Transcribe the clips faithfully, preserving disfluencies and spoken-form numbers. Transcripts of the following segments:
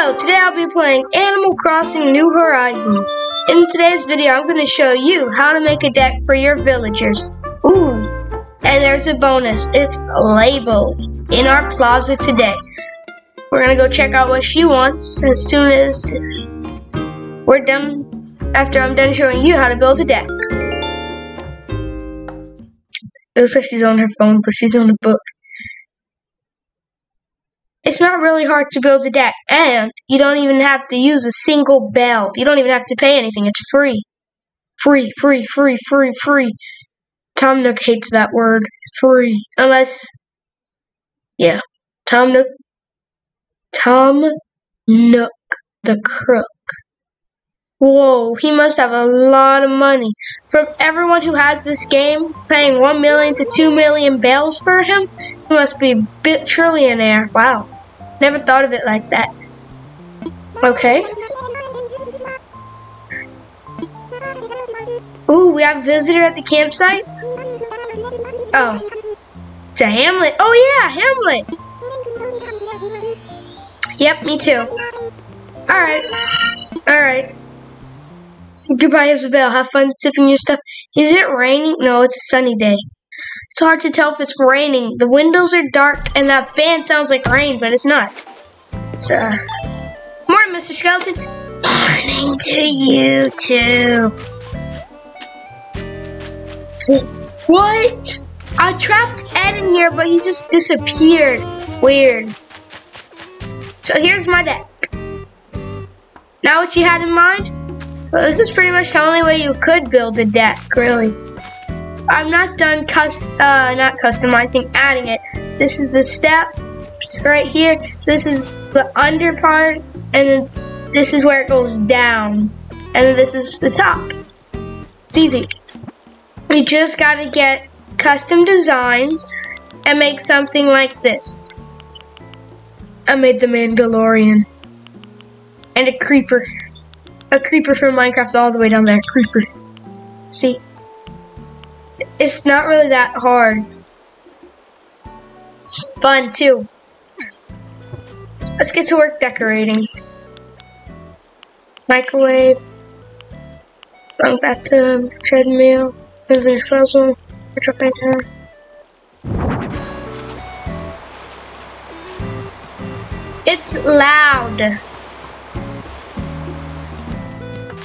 Hello, today I'll be playing Animal Crossing New Horizons. In today's video, I'm going to show you how to make a deck for your villagers. Ooh, and there's a bonus. It's Label in our plaza today. We're going to go check out what she wants as soon as we're done, after I'm done showing you how to build a deck. It looks like she's on her phone, but she's on a book. It's not really hard to build a deck, and you don't even have to use a single bell. You don't even have to pay anything. It's free. Free, free, free, free, free. Tom Nook hates that word, free. Unless, yeah, Tom Nook, Tom Nook the crook. Whoa, he must have a lot of money. From everyone who has this game, paying one million to two million bells for him, he must be a bit trillionaire. Wow. Never thought of it like that. Okay. Ooh, we have a visitor at the campsite. Oh. To Hamlet. Oh yeah, Hamlet. Yep, me too. Alright. Alright. Goodbye, Isabelle. Have fun sipping your stuff. Is it raining? No, it's a sunny day. It's hard to tell if it's raining. The windows are dark, and that fan sounds like rain, but it's not. It's, uh... Morning, Mister Skeleton. Morning to you, too. What? I trapped Ed in here, but he just disappeared. Weird. So here's my deck. Now what you had in mind? Well, this is pretty much the only way you could build a deck, really. I'm not done cust uh, not customizing, adding it. This is the steps right here. This is the under part, and then this is where it goes down. And then this is the top. It's easy. You just gotta get custom designs and make something like this. I made the Mandalorian. And a creeper. A creeper from Minecraft all the way down there. Creeper. See? It's not really that hard. It's fun, too. Let's get to work decorating. Microwave. Long bathtub. Treadmill. Moving puzzle. Retro painter. It's loud.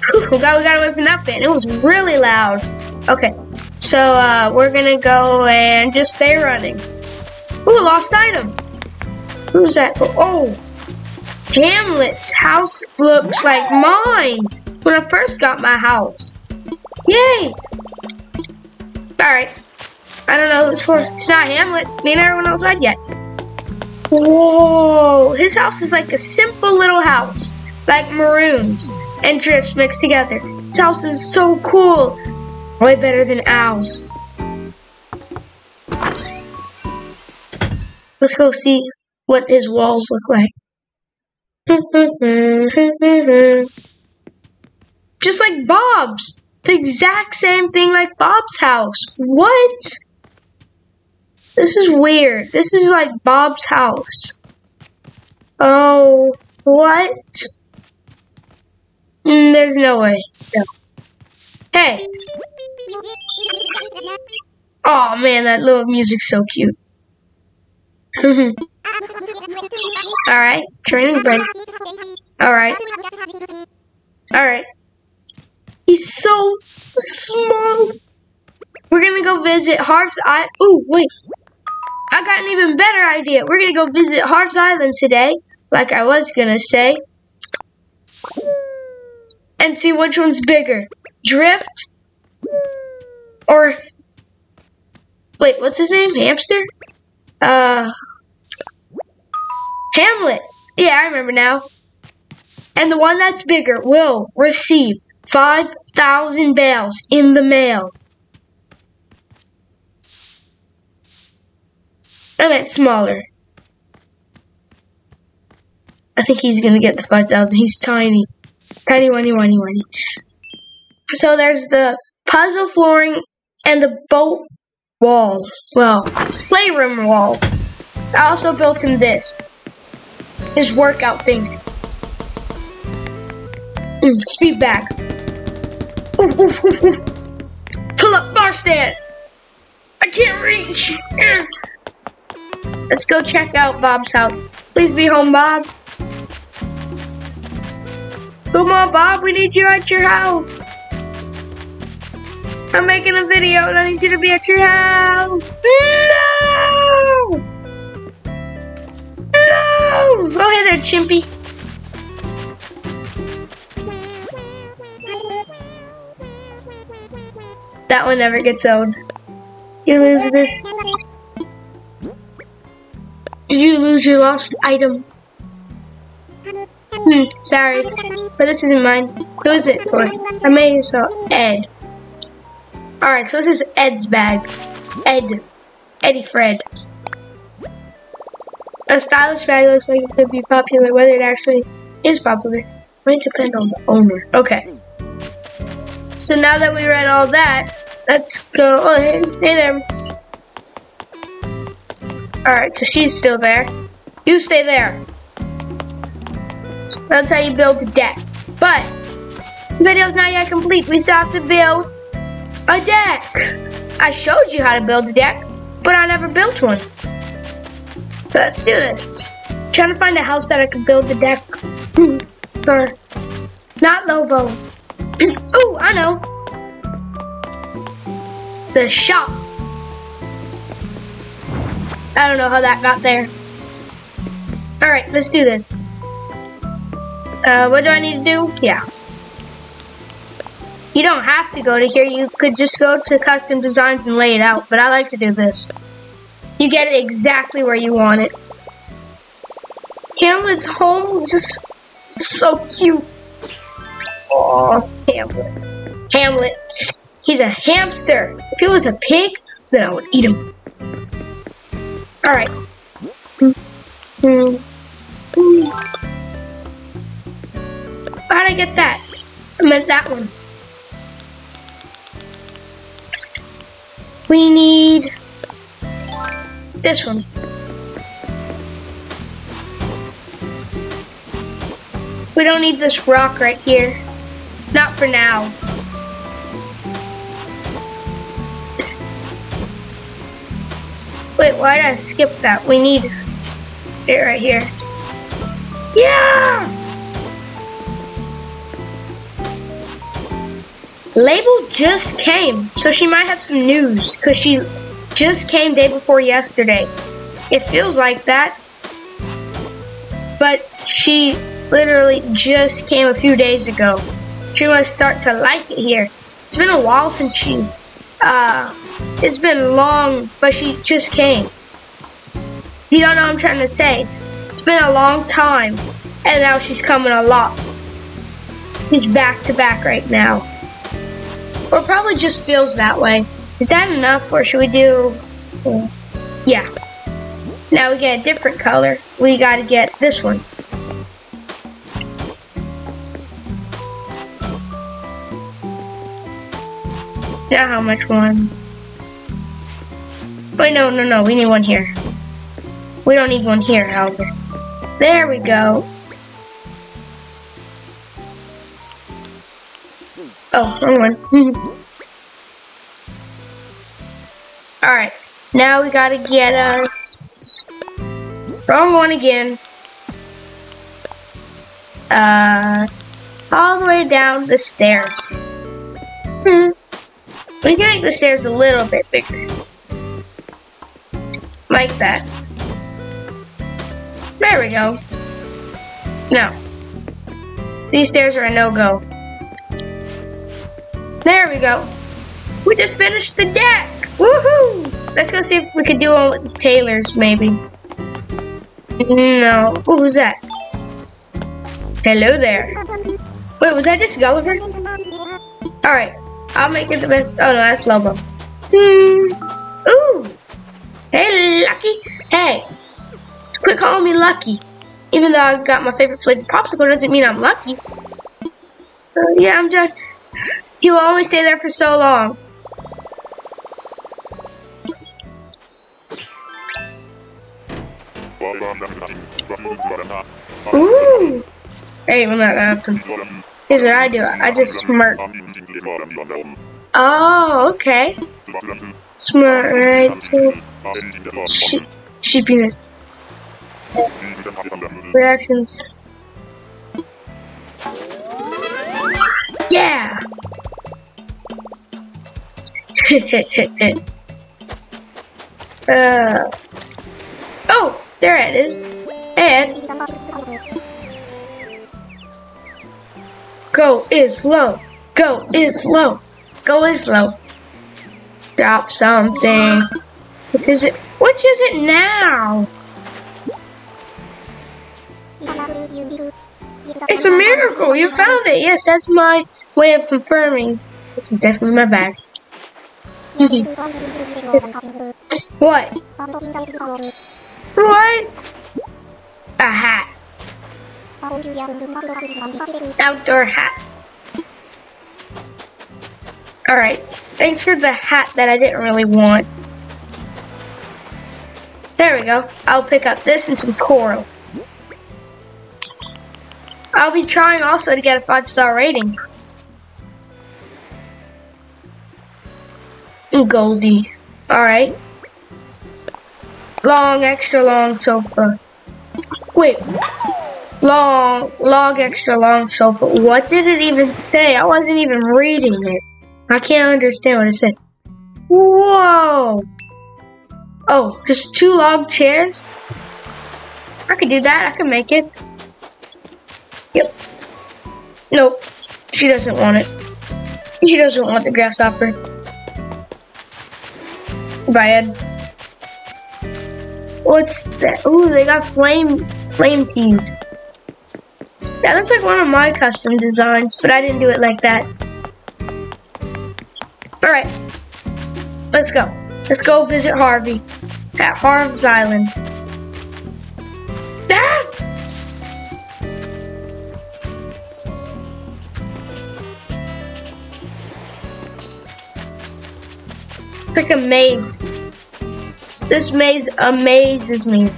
Whew, we got, we got away from that fan. It was really loud. Okay, so uh, we're gonna go and just stay running. Ooh, lost item. Who's that? Oh, Hamlet's house looks like mine when I first got my house. Yay! All right. I don't know who it's for. It's not Hamlet. Me and everyone else died yet. Whoa! His house is like a simple little house, like Meringue's and Drift's mixed together. This house is so cool. Way better than ours. Let's go see what his walls look like. Just like Bob's. The exact same thing like Bob's house. What? This is weird. This is like Bob's house. Oh, what? Mm, there's no way. No. Hey. Oh man, that little music's so cute. Alright, training break. Alright. Alright. He's so small. We're gonna go visit Harv's Island. Ooh, wait. I got an even better idea. We're gonna go visit Harv's Island today, like I was gonna say. And see which one's bigger. Drift? Or... Wait, what's his name? Hamster? Uh... Hamlet! Yeah, I remember now. And the one that's bigger will receive five thousand bells in the mail. And that's smaller. I think he's gonna get the five thousand. He's tiny. Tiny, whiny, whiny, whiny. So there's the puzzle flooring and the boat wall. Well, playroom wall. I also built him this. His workout thing. Speed back. Oof, oof, oof, oof. Pull up bar stand. I can't reach. Let's go check out Bob's house. Please be home, Bob. Come on, Bob. We need you at your house. I'm making a video and I need you to be at your house. No! No! Go ahead there, Chimpy. That one never gets owned. You lose this. Did you lose your lost item? Hmm, sorry. But this isn't mine. Who is it for? I may have saw Ed. Alright, so this is Ed's bag. Ed. Eddie Fred. A stylish bag looks like it could be popular. Whether it actually is popular might depend on the owner. Okay. So now that we read all that, let's go. Oh, hey, hey there. Alright, so she's still there. You stay there. That's how you build a deck. But the video's not yet complete. We still have to build a deck. I showed you how to build a deck, but I never built one. So let's do this. I'm trying to find a house that I can build the deck for. Not Lobo. Oh, I know. The shop. I don't know how that got there. Alright, let's do this. Uh, what do I need to do? Yeah. You don't have to go to here. You could just go to custom designs and lay it out. But I like to do this. You get it exactly where you want it. Hamlet's home just so cute. Aw, Hamlet. Hamlet. He's a hamster. If he was a pig, then I would eat him. Alright. How'd I get that? I meant that one. We need this one. We don't need this rock right here. Not for now. Wait, why did I skip that? We need it right here. Yeah! Label just came, so she might have some news, because she just came day before yesterday. It feels like that, but she literally just came a few days ago. She must start to like it here. It's been a while since she, uh, it's been long, but she just came. You don't know what I'm trying to say. It's been a long time, and now she's coming a lot. She's back to back right now. Or probably just feels that way. Is that enough, or should we do? Yeah. Now we get a different color. We gotta get this one. Now how much one? Wait, no, no, no. We need one here. We don't need one here, however. There we go. Oh, wrong one. Alright, now we gotta get us... Wrong one again. Uh, all the way down the stairs. Hmm. We can make the stairs a little bit bigger. Like that. There we go. No. These stairs are a no-go. There we go. We just finished the deck. Woohoo! Let's go see if we could do one with the tailors, maybe. No. Ooh, who's that? Hello there. Wait, was that just Gulliver? Alright. I'll make it the best. Oh, no, that's Lobo. Hmm. Ooh. Hey, Lucky. Hey. Quit calling me Lucky. Even though I've got my favorite flavored popsicle, doesn't mean I'm lucky. Uh, yeah, I'm done. He will only stay there for so long. Ooh! Hey, when that happens. Here's what I do. I just smirk. Oh, okay. Smirk right there. Sheep, sheep penis. Reactions. Yeah! uh, oh, there it is. And go is low. Go is low. Go is low. Drop something. What is it? What is it now? It's a miracle. You found it. Yes, that's my way of confirming. This is definitely my bag. What? What? A hat. Outdoor hat. Alright. Thanks for the hat that I didn't really want. There we go. I'll pick up this and some coral. I'll be trying also to get a five star rating. Goldie. Alright. Long, extra long sofa. Wait. Long, long, extra long sofa. What did it even say? I wasn't even reading it. I can't understand what it said. Whoa. Oh, just two log chairs? I could do that. I could make it. Yep. Nope. She doesn't want it. She doesn't want the grasshopper. Goodbye, Ed. What's that? Ooh, they got flame flame tees. That looks like one of my custom designs, but I didn't do it like that. Alright. Let's go. Let's go visit Harvey at Harv's Island. Ah! It's like a maze. This maze amazes me.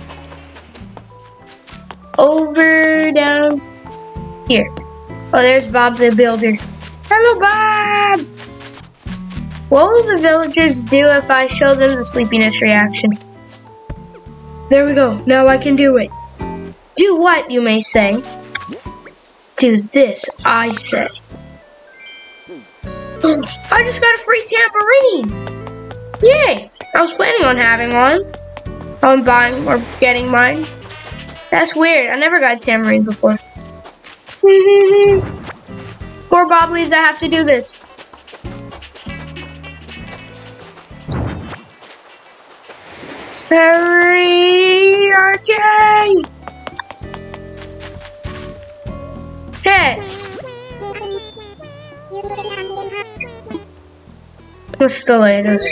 Over down here. Oh, there's Bob the Builder. Hello, Bob! What will the villagers do if I show them the sleepiness reaction? There we go. Now I can do it. Do what, you may say? Do this, I say. I just got a free tambourine! Yay! I was planning on having one. On buying or getting mine. That's weird. I never got a tambourine before. Before Bob leaves, I have to do this. Hurry, R J! Hey! What's the latest?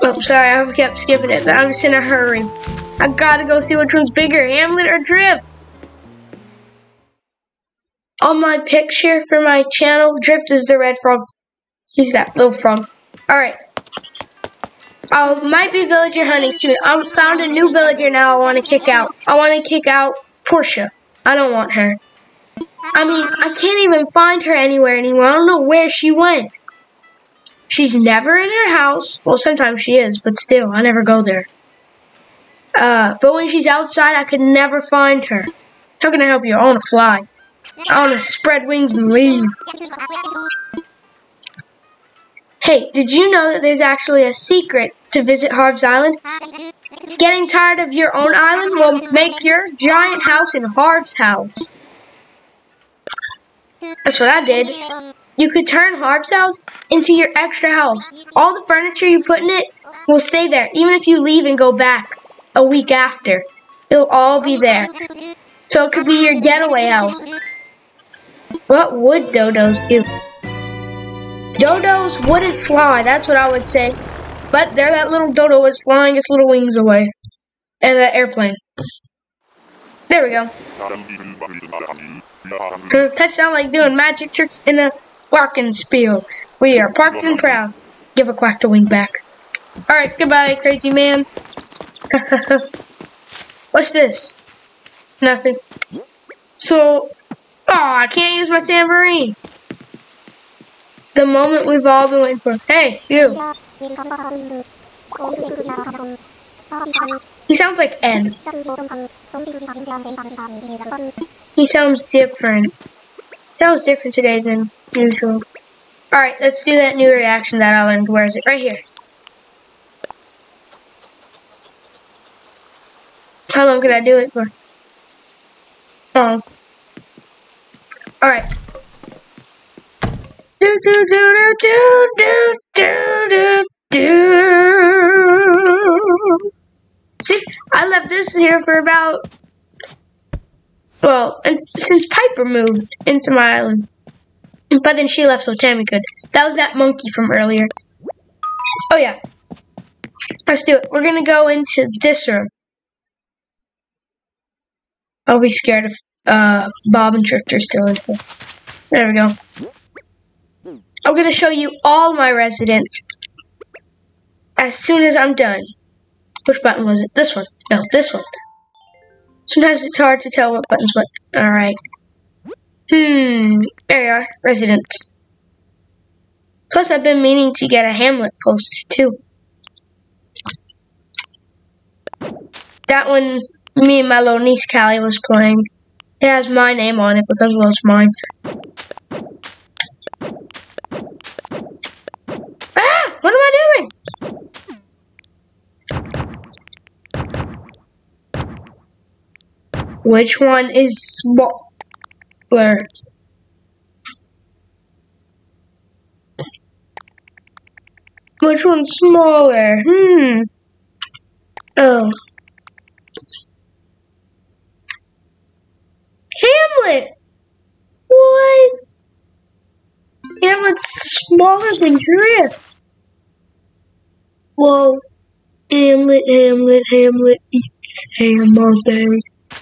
Oh, sorry, I kept skipping it, but I'm just in a hurry. I gotta go see which one's bigger, Hamlet or Drift. On my picture for my channel, Drift is the red frog. He's that little frog. Alright. I might be villager hunting soon. I found a new villager now I want to kick out. I want to kick out Portia. I don't want her. I mean, I can't even find her anywhere anymore. I don't know where she went. She's never in her house. Well, sometimes she is, but still, I never go there. Uh, but when she's outside, I could never find her. How can I help you? I want to fly. I want to spread wings and leave. Hey, did you know that there's actually a secret to visit Harv's Island? Getting tired of your own island will make your giant house in Harv's house. That's what I did. You could turn Harv's house into your extra house. All the furniture you put in it will stay there, even if you leave and go back a week after. It'll all be there. So it could be your getaway house. What would dodos do? Dodos wouldn't fly, that's what I would say. But there that little dodo is flying its little wings away. And that airplane. There we go. Does that sound like doing magic tricks in a Walking spiel. We are parked and proud. Give a quack to wing back. Alright, goodbye, crazy man. What's this? Nothing. So, oh, I can't use my tambourine. The moment we've all been waiting for. Hey, you. He sounds like Ed. He sounds different. Sounds different today than usual. Alright, let's do that new reaction that I learned. Where is it? Right here. How long could I do it for? Oh. Alright. Do do do do do do do do. See, I left this here for about, well, and since Piper moved into my island. But then she left so Tammy could. That was that monkey from earlier. Oh yeah. Let's do it. We're gonna go into this room. I'll be scared if uh, Bob and Drift are still in here. There we go. I'm going to show you all my residents as soon as I'm done. Which button was it? This one. No, this one. Sometimes it's hard to tell what button's what. Alright. Hmm. There you are. Residents. Plus, I've been meaning to get a Hamlet poster, too. That one... me and my little niece Callie was playing. It has my name on it because, well, it's mine. Ah! What am I doing? Which one is smaller? Which one's smaller? Hmm. Oh. Hamlet! What? Hamlet's smaller than Drift. Whoa. Hamlet, Hamlet, Hamlet eats ham all day.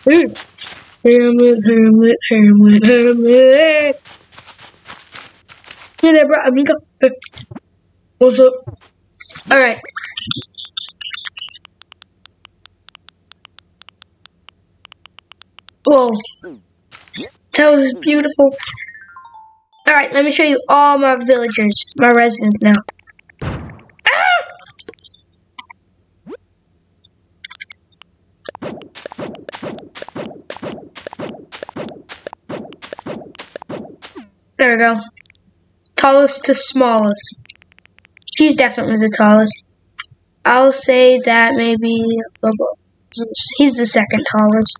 Ooh. Hamlet, Hamlet, Hamlet, Hamlet. Hey there, bro. Amigo. Hey. What's up? Alright. Whoa. That was beautiful. Alright, let me show you all my villagers, my residents now. Ah! There we go. Tallest to smallest. She's definitely the tallest. I'll say that maybe Lobo. He's the second tallest.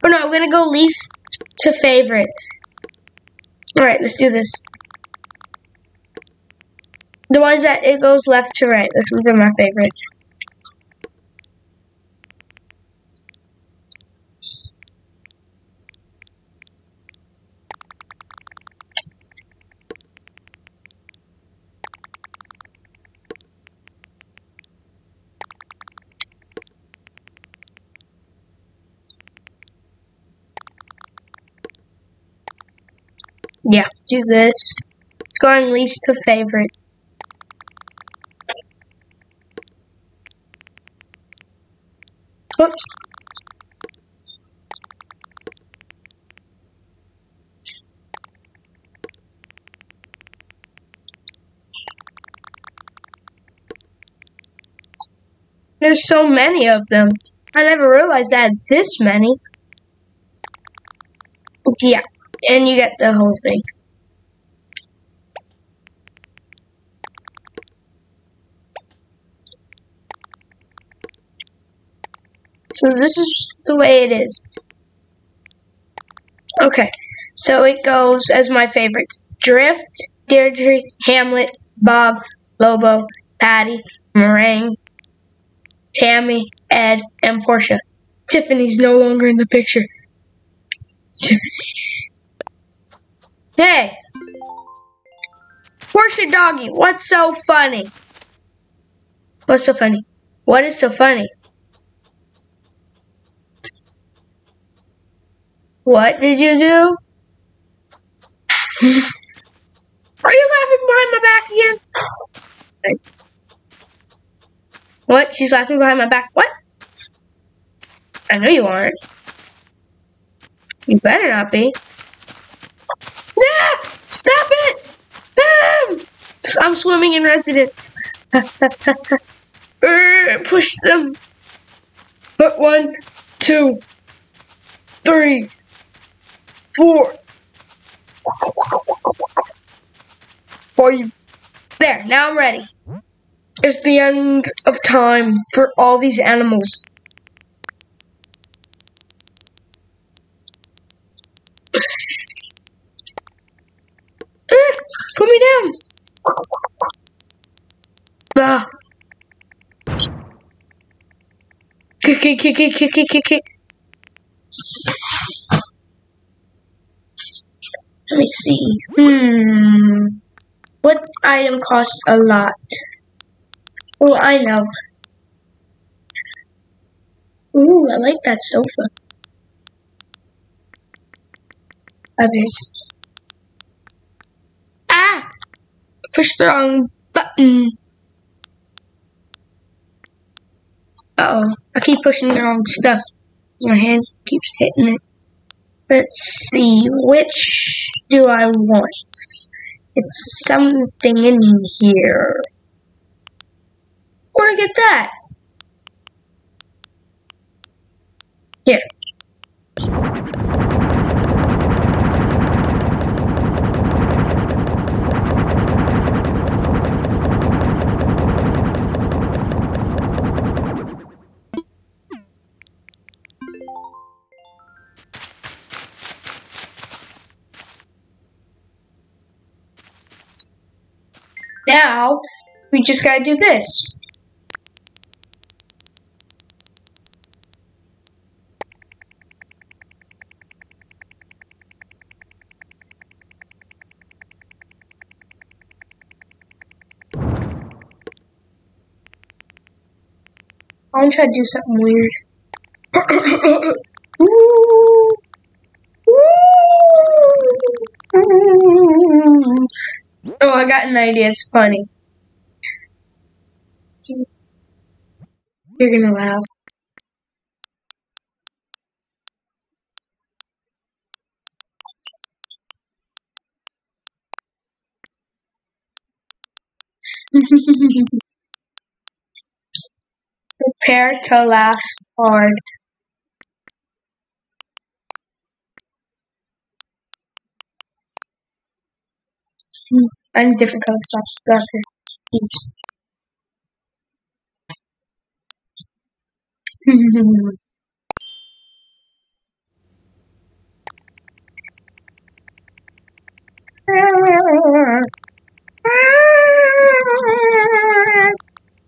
Oh no, I'm gonna go least to favorite. Alright, let's do this. The ones that it goes left to right, which ones are my favorite. Yeah, do this. It's going least to favorite. Oops. There's so many of them. I never realized I had this many. Yeah. And you get the whole thing. So this is the way it is. Okay. So it goes as my favorites. Drift, Deirdre, Hamlet, Bob, Lobo, Patty, Meringue, Tammy, Ed, and Portia. Tiffany's no longer in the picture. Tiffany. Hey, Portia doggy, what's so funny? What's so funny? What is so funny? What did you do? Are you laughing behind my back again? What? She's laughing behind my back. What? I know you aren't. You better not be. Ah! Stop it! Ah! I'm swimming in residents. er, push them. But one, two, three, four, five. There, now I'm ready. It's the end of time for all these animals. Put me down. Ah. Kick, kick, kick, kick, kick, kick, kick. Let me see. Hmm. What item costs a lot? Oh, I know. Ooh, I like that sofa. Others. Ah! Push the wrong button. Uh-oh. I keep pushing the wrong stuff. My hand keeps hitting it. Let's see. Which do I want? It's something in here. Where'd I get that? Here. Now, we just gotta do this. I'm trying to do something weird. Ooh. Ooh. Oh, I got an idea. It's funny. You're gonna laugh. Prepare to laugh hard. I need different color stops. Doctor, please.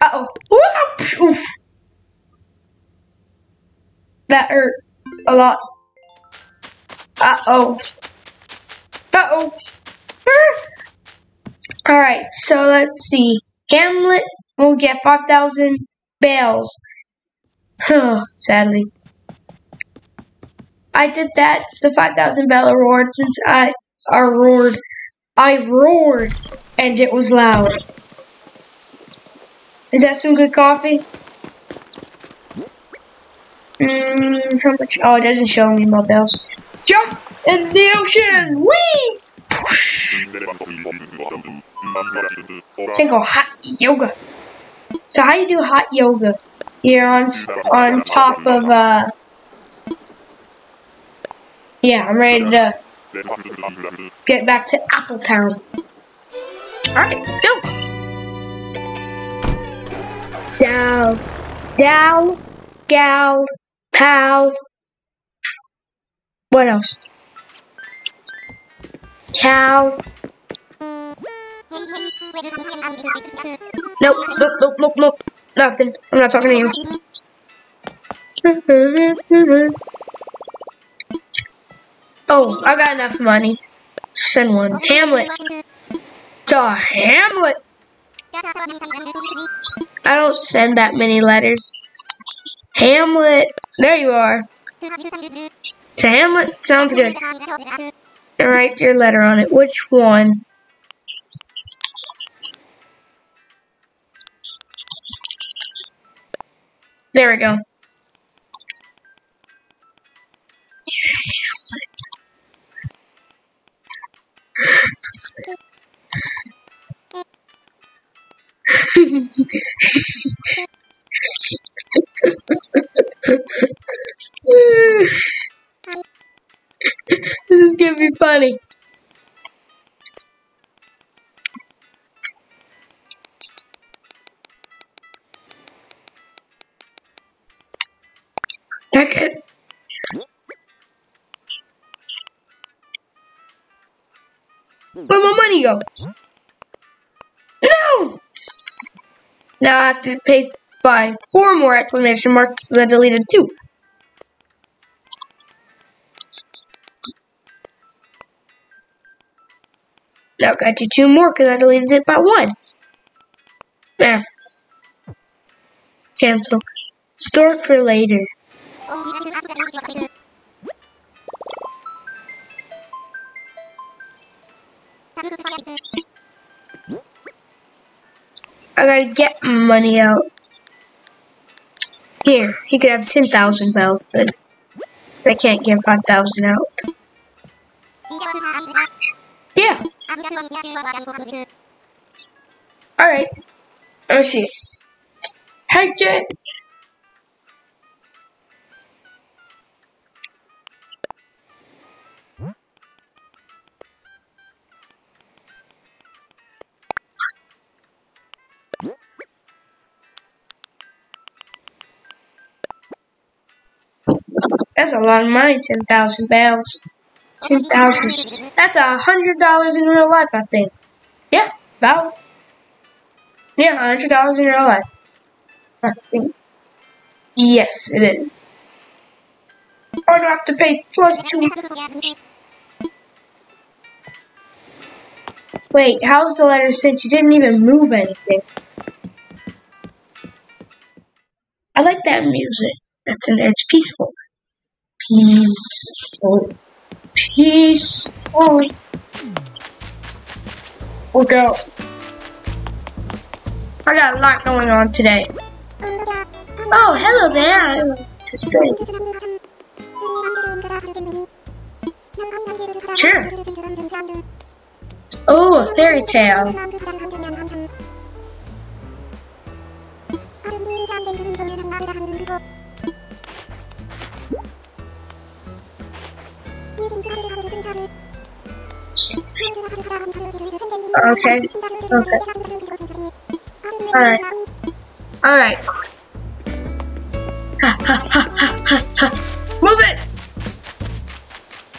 Uh oh. Oof. That hurt a lot. Uh oh. Uh oh. Alright, so let's see. Hamlet will get five thousand bells. Huh, sadly. I did that, the five thousand bell award, since I, I roared. I roared, and it was loud. Is that some good coffee? Mmm, how much? Oh, it doesn't show me my bells. Jump in the ocean! Whee! Tinkle hot yoga. So how you do hot yoga? You're on on top of uh. Yeah, I'm ready to get back to Appletown. All right, let's go. Dow, dow, gal, pal. What else? Cow. Nope, nope, nope, nope, nope. Nothing. I'm not talking to you. Oh, I got enough money. Send one. Hamlet. It's a Hamlet. I don't send that many letters. Hamlet. There you are. To Hamlet. Sounds good. Write your letter on it. Which one? There we go. This is gonna be funny. Take it. Where'd my money go? No! Now I have to pay by four more exclamation marks because I deleted two. Now I got to two more because I deleted it by one. Eh. Cancel. Store it for later. I gotta get money out. Here, he could have ten thousand bells then. I can't get five thousand out. Yeah. Alright. Let me see. Hey, Jay. That's a lot of money, ten thousand bells. ten thousand. That's a hundred dollars in real life, I think. Yeah, about. Yeah, a hundred dollars in real life. I think. Yes, it is. Or do I have to pay plus two? Wait, how's the letter sent? You didn't even move anything. I like that music. That's in there. It's peaceful. Peaceful. Peaceful. Look out. I got a lot going on today. Oh, hello there. I want to stay. Sure. Oh, a fairy tale. Okay. Okay. Alright. Alright. Ha ha ha ha ha. Move it!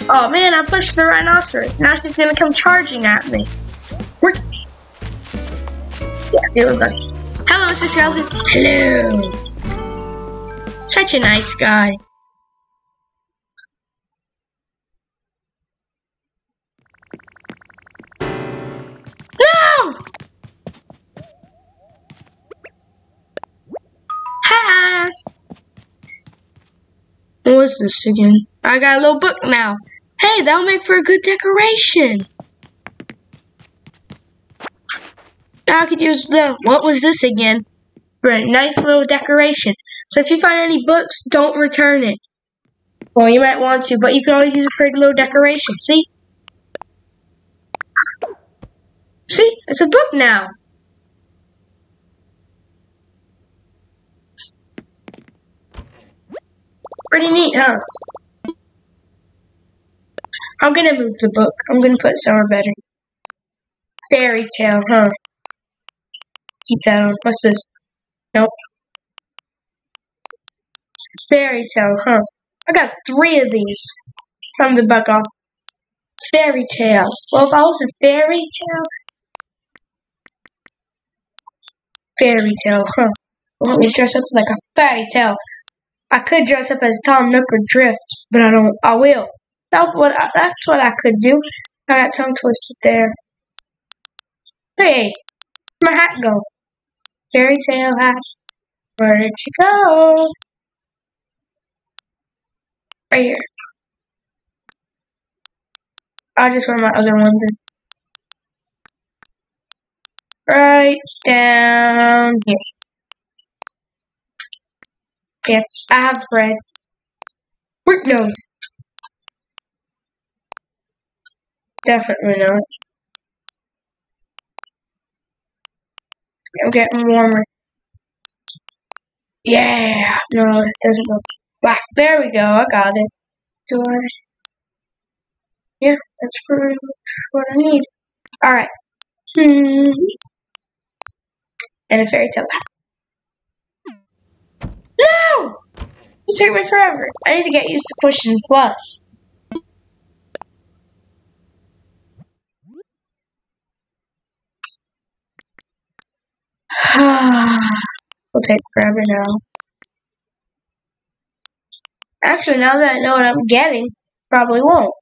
Oh man, I pushed the rhinoceros. Now she's gonna come charging at me. Work. Yeah, here we go. Hello, Mister Skeleton. Hello. Such a nice guy. What's this again? I got a little book now. Hey, that'll make for a good decoration. Now I could use the, what was this again? For a nice little decoration. So if you find any books, don't return it. Well, you might want to, but you can always use it for a little decoration. See? See? It's a book now. Pretty neat, huh? I'm gonna move the book. I'm gonna put it somewhere better. Fairy tale, huh? Keep that on. What's this? Nope. Fairy tale, huh? I got three of these from the book off. Fairy tale. Well, if I was a fairy tale. Fairy tale, huh? Let me dress up like a fairy tale. I could dress up as Tom Nook or Drift, but I don't. I will. That's what I, that's what I could do. I got tongue twisted there. Hey, where'd my hat go? Fairy tale hat. Where did she go? Right here. I'll just wear my other one then. Right down here. Pants. I have red. Wait, no. Definitely not. I'm getting warmer. Yeah! No, it doesn't go black. There we go, I got it. Do I? Yeah, that's pretty much what I need. Alright. Hmm. And a fairy tale hat. No! It took me forever. I need to get used to pushing plus. It'll take forever now. Actually, now that I know what I'm getting, probably won't.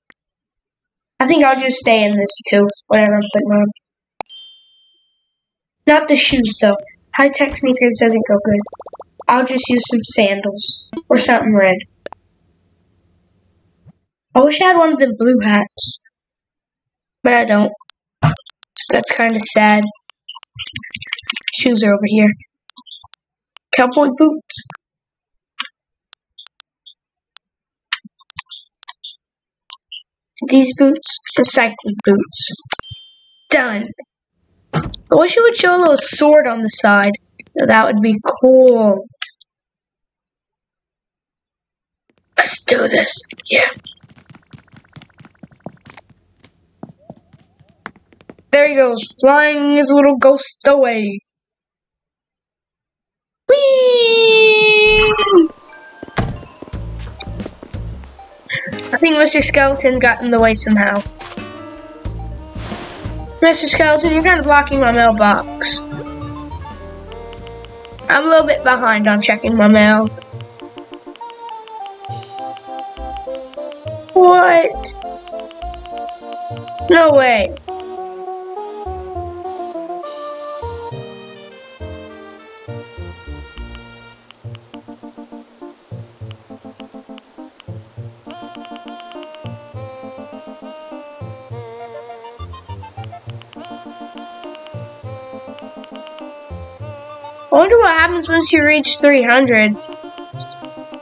I think I'll just stay in this too, whatever I'm putting on. Not the shoes though. High tech sneakers doesn't go good. I'll just use some sandals or something red. I wish I had one of the blue hats, but I don't. That's kind of sad. Shoes are over here. Cowboy boots. These boots, recycled boots. Done. I wish it would show a little sword on the side. That would be cool. Let's do this. Yeah. There he goes, flying his little ghost away. Whee! I think Mister Skeleton got in the way somehow. Mister Skeleton, you're kind of blocking my mailbox. I'm a little bit behind on checking my mail. What? No way. I wonder what happens once you reach three hundred.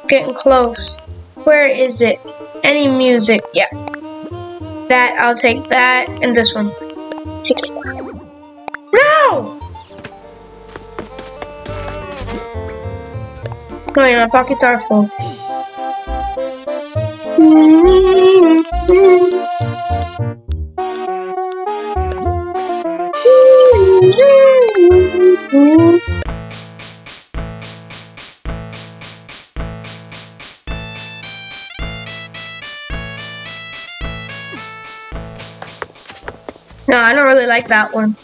Getting close. Where is it? Any music? Yeah. That, I'll take that, and this one. Take it. No! Oh yeah, my pockets are full. No, I don't really like that one.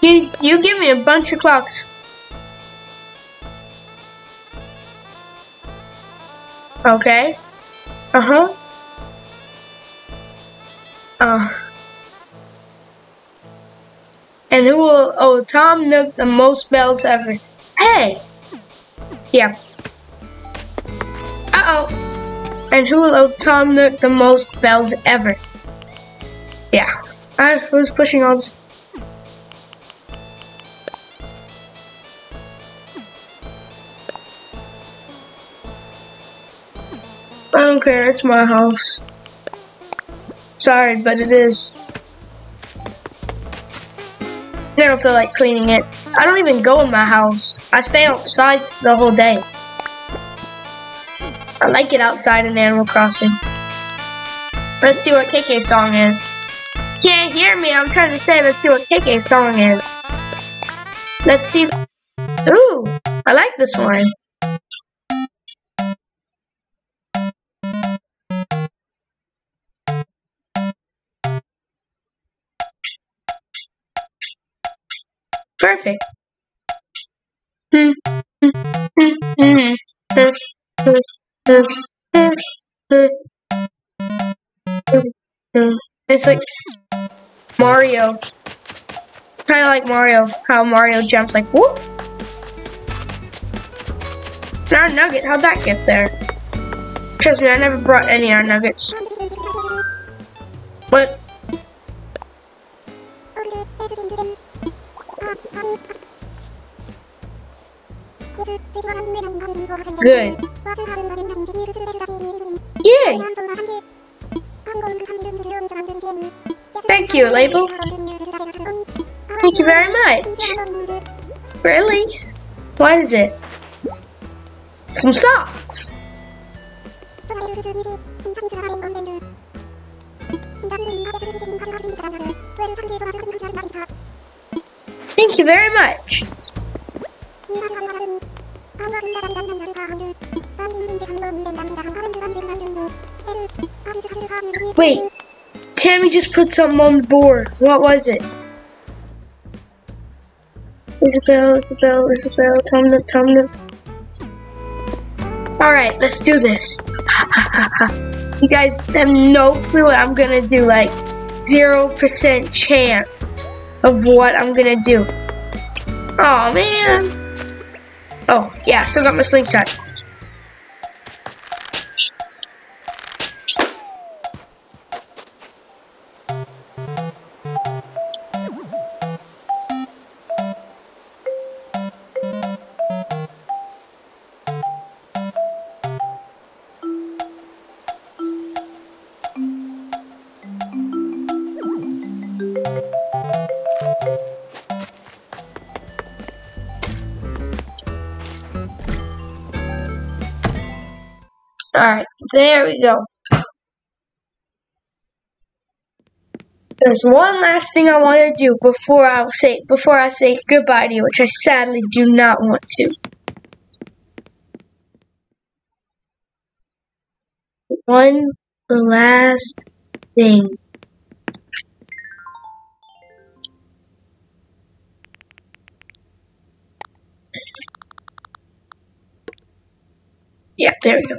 You, you give me a bunch of clocks. Okay. Uh-huh. Uh. And who will owe Tom Nook the most bells ever? Hey! Yeah. Uh-oh. And who will owe Tom Nook the most bells ever? Yeah. I was pushing all this. I don't care, it's my house. Sorry, but it is. I don't feel like cleaning it. I don't even go in my house. I stay outside the whole day. I like it outside in Animal Crossing. Let's see what K K's song is. Can't hear me, I'm trying to say let's see what K K's song is. Let's see. Ooh, I like this one. Perfect. Hmm. Hmm. It's like Mario. Kind of like Mario. How Mario jumps like whoop. Our nugget. How'd that get there? Trust me, I never brought any our nuggets. What? Good. Yay! Thank you, Label. Thank you very much. Really? What is it? Some socks. Thank you very much. Wait, Tammy just put something on the board. What was it? Isabelle, Isabelle, Isabelle, Tom Nook, Tom Nook. Alright, let's do this. You guys have no clue what I'm gonna do, like zero percent chance of what I'm gonna do. Oh man. Oh, yeah, still got my slingshot. Alright, there we go. There's one last thing I want to do before I say before I say goodbye to you, which I sadly do not want to. One last thing. Yeah, there we go.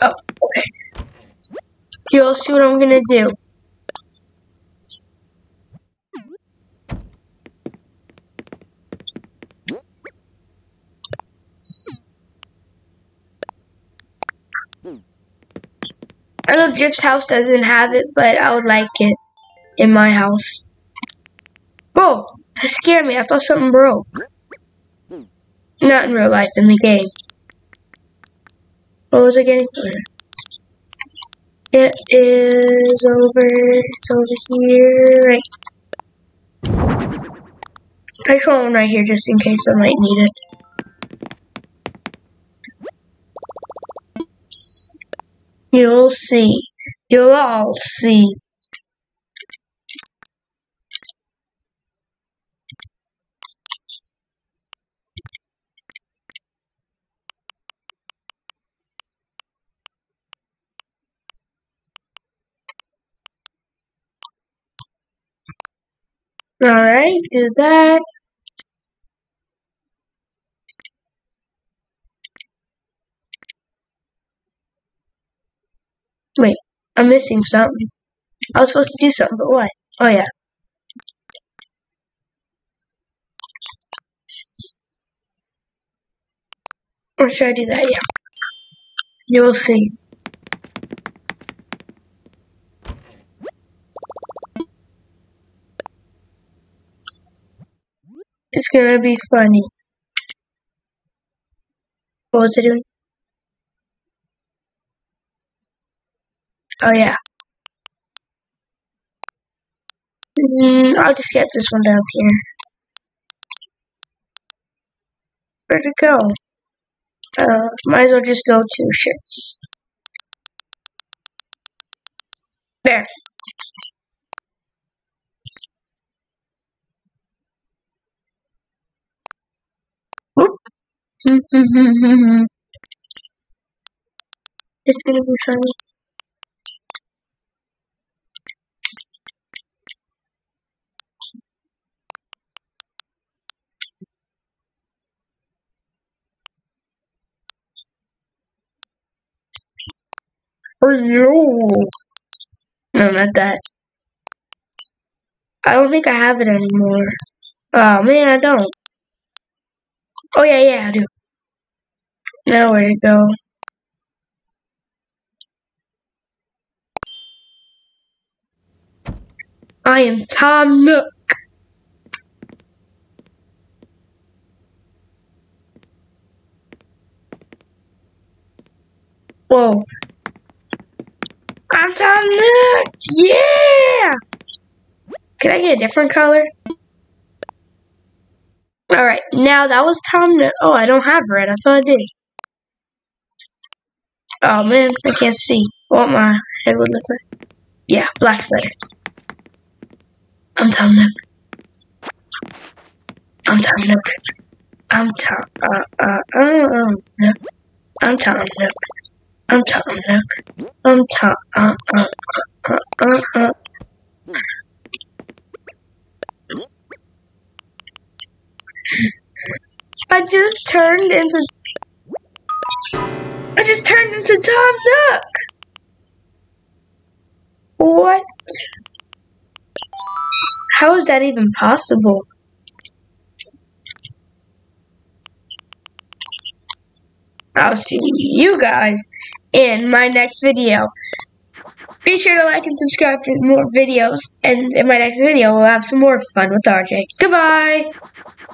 Oh, okay. You'll see what I'm gonna do. I know Drift's house doesn't have it, but I would like it in my house. Whoa! That scared me. I thought something broke. Not in real life, in the game. What was I getting for it? It is over, it's over here, right. I just want one right here just in case I might need it. You'll see. You'll all see. Alright, do that. Wait, I'm missing something. I was supposed to do something, but what? Oh yeah. Or should I do that? Yeah. You'll see. It's gonna be funny. What was I doing? Oh yeah. Mm, I'll just get this one down here. Where'd it go? Uh, might as well just go to ships. There. It's gonna be funny. Hello. No, not that. I don't think I have it anymore. Oh man, I don't. Oh yeah, yeah, I do. Now where to go? I am Tom Nook. Whoa. I'm Tom Nook! Yeah! Can I get a different color? Alright, now that was Tom Nook. Oh, I don't have red. I thought I did. Oh, man. I can't see what my head would look like. Yeah, black's better. I'm Tom Nook. I'm Tom Nook. I'm Tom... Uh, uh, uh, um, Nook. I'm Tom Nook. I'm Tom Nook. I'm Tom... Uh, uh, uh, uh, uh, uh. I just turned into... I just turned into Tom Nook! What? How is that even possible? I'll see you guys in my next video. Be sure to like and subscribe for more videos. And in my next video, we'll have some more fun with R J. Goodbye!